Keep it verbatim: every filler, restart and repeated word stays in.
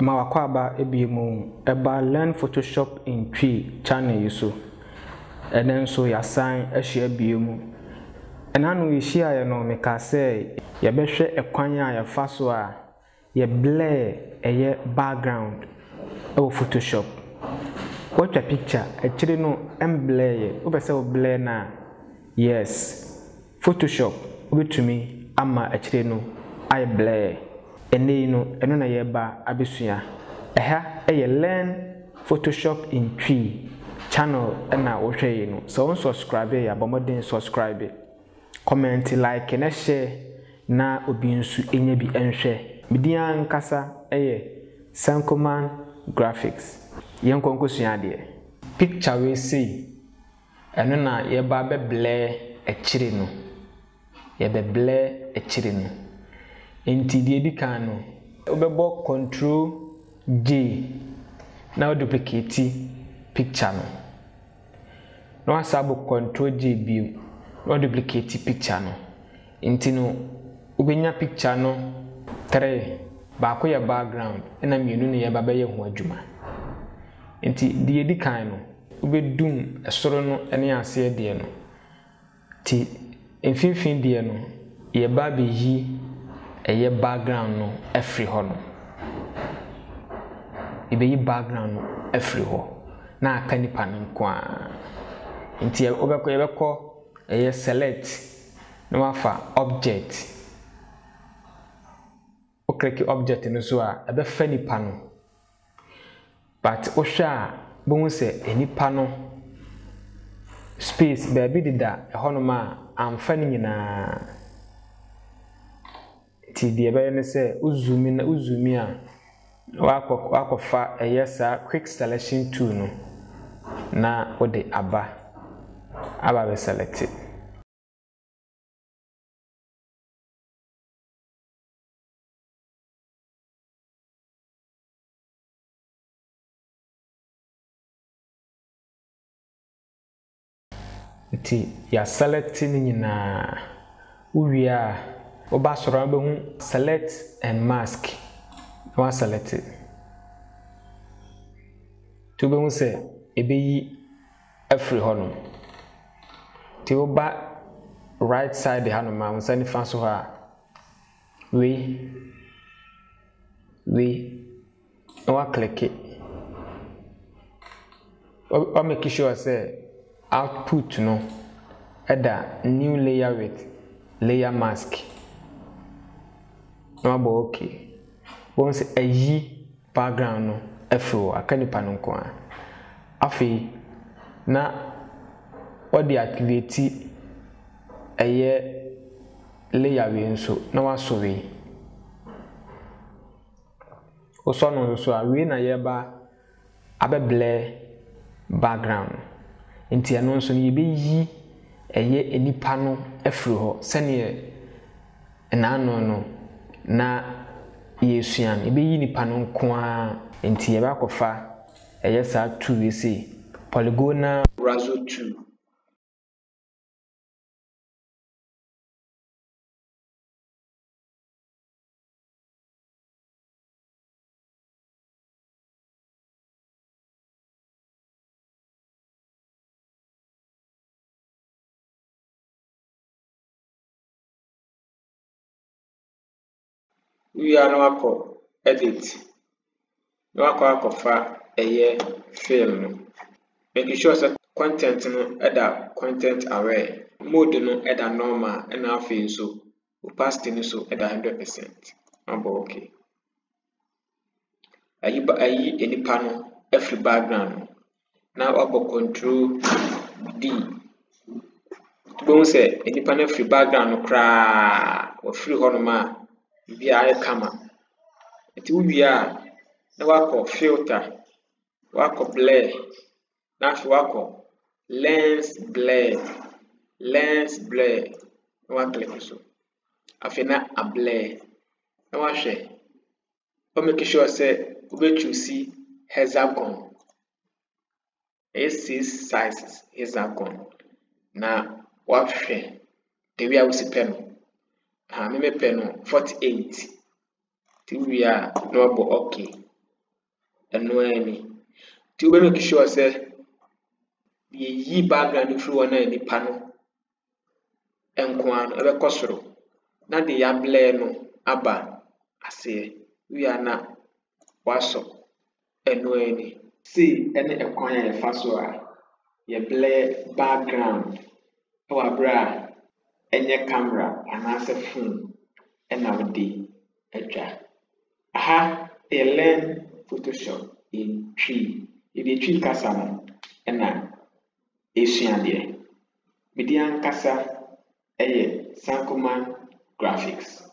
Mawakwaba ebimu eba learn Photoshop in Twi channel yusu. And then so ya sign eshi ebimu. And anu ishia ya no mekase ya beshe ekwanya ya faswa ya blare eye background ewo Photoshop. Watch a picture actually no em blare ubese o blare na yes Photoshop ubetumi ama actually no I blare. Ene no eno na yeba abesua eha eye learn Photoshop in Twi channel na wo hwe no so won subscribe ya bomodin subscribe comment like na share na obi nsu enye bi enhwe media nkasa eye Sankoman graphics yenko nkosua de picture we see eno na yeba be blare echire no yeba blare echire no Enti di edikano, ubebo control J, now duplicate picture no. No asabo control J biu, no duplicate picture no. Enti no, ubenya picture no three, baako ya background, ena mienu ne ya babaye ho adwuma. Enti di edikano, ubedum esoro no ene ase de no. Ti emfimfin de no, ye babe yi eye background no every ho no ebe background no every ho na aka nipa nko a nti obekọ ebekọ eye select no afa object o click object no so a ebe fa nipa no but o hwa bo hu se enipa no space baby dida ho no ma amfa ni nyina ti de ba ne se uzumi na uzumi a wa akofa eyesa quick selection tool no na ode aba aba be select ti ya select ni nyina uwia Oba sorabehun select and mask. Wa select it. To behun se ebeyi every honum. Ti oba right side hanum am sani fanso ha. We we wa click it. O make sure say output no ada new layer with layer mask. No abo okay. Once a ye background no afro akanipa no ko a. Afi na odi activate eye layer we nso na waso we. Oso no so a we na ye ba abeble background. Nti ano nso ye be yi eye enipa no afro ho se ne na ano no. Na yesuan ebe yi nipa no nkoa enti ye ba kofa eye sa two we see polygonal raso two We are now called edit. Now called for a film. Making sure that content no other content aware. Mode no other normal and our film so opacity no so other hundred percent. Number okay. Ayi ba ayi any panel every background. Now about control D. To go say any panel every background no cry or free normal. Be a camera. It will be a work of filter, work of blade, not work of lens blade, lens blade. No one click so. Afina a blade. No one share. But make sure say we will see hexagon. Six sizes hexagon. Now what share? The way I will see panel. Ah, me me peno forty-eight. Ti we are no okay. enwani ti we make sure say ye yi background fru wona ni pa no enko an e be kosoro na de ya blend no aba ase we are na waso enwani see ene ekon ya fa so a ye blend background our bra enye camera anase phone ena wodi atwa aha e learn Photoshop in Twi e de Twi kasa no ena esuade media kasa eye Sankoman graphics.